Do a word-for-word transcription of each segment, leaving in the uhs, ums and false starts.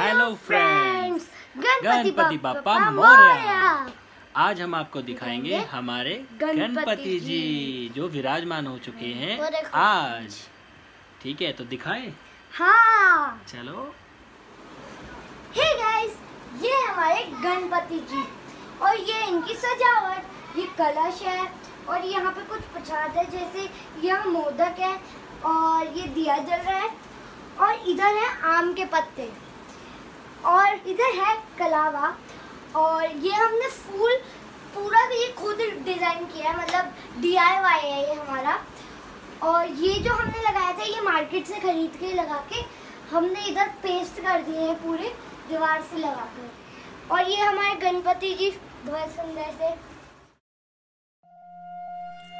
Hello friends, Ganpati Bappa Morya. आज हम आपको दिखाएंगे हमारे गणपति जी जो विराजमान हो चुके हैं आज। ठीक है, तो दिखाएं। हाँ चलो। हे गाइस, ये हमारे गणपति जी और ये इनकी सजावट, ये कलश है और यहाँ पे कुछ प्रसाद है, जैसे यह मोदक है और ये दिया जल रहा है और इधर है आम के पत्ते और इधर है कलावा। और ये हमने फूल पूरा ये खुद डिज़ाइन किया है, मतलब डी आई वाई है ये हमारा। और ये जो हमने लगाया था ये मार्केट से खरीद के लगा के हमने इधर पेस्ट कर दिए हैं पूरे दीवार से लगा के। और ये हमारे गणपति जी ध्वज संदेश है।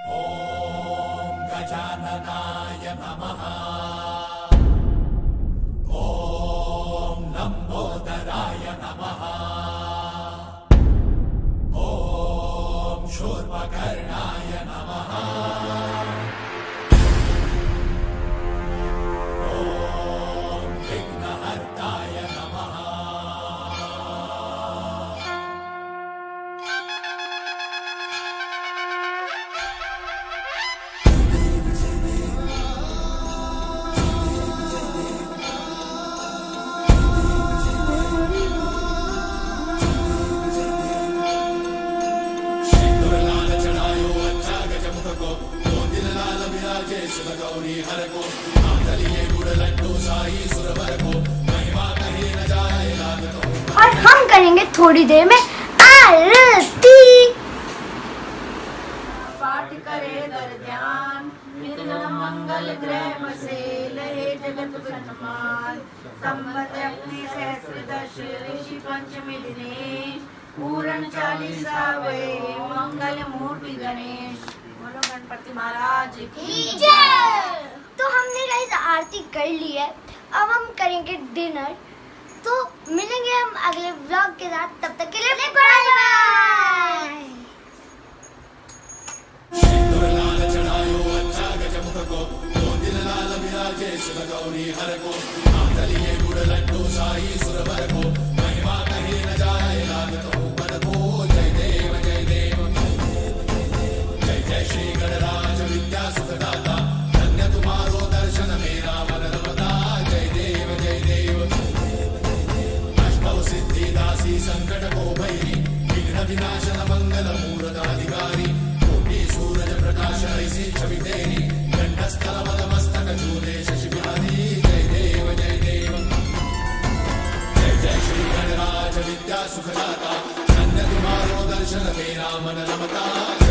ओम गजाननाय नमः। और हम करेंगे थोड़ी देर में आरती। पाठ करे दर ध्यान, निर्मल मंगल ग्रह बसे लहे जगत ब्रह्मांड। संवत अपने सहस्त्रदश ऋषि पंचमी दिनेश, पूरण चालीसा वे मंगल मूर्ति गणेश। गणपति महाराज की जय। तो हमने गाइस आरती कर ली है, अब हम करेंगे डिनर। तो मिलेंगे हम अगले व्लॉग के साथ, तब तक के लिए बाय बाय। सुखदाता सन्नति मारो दर्शन मेरा मन रमता।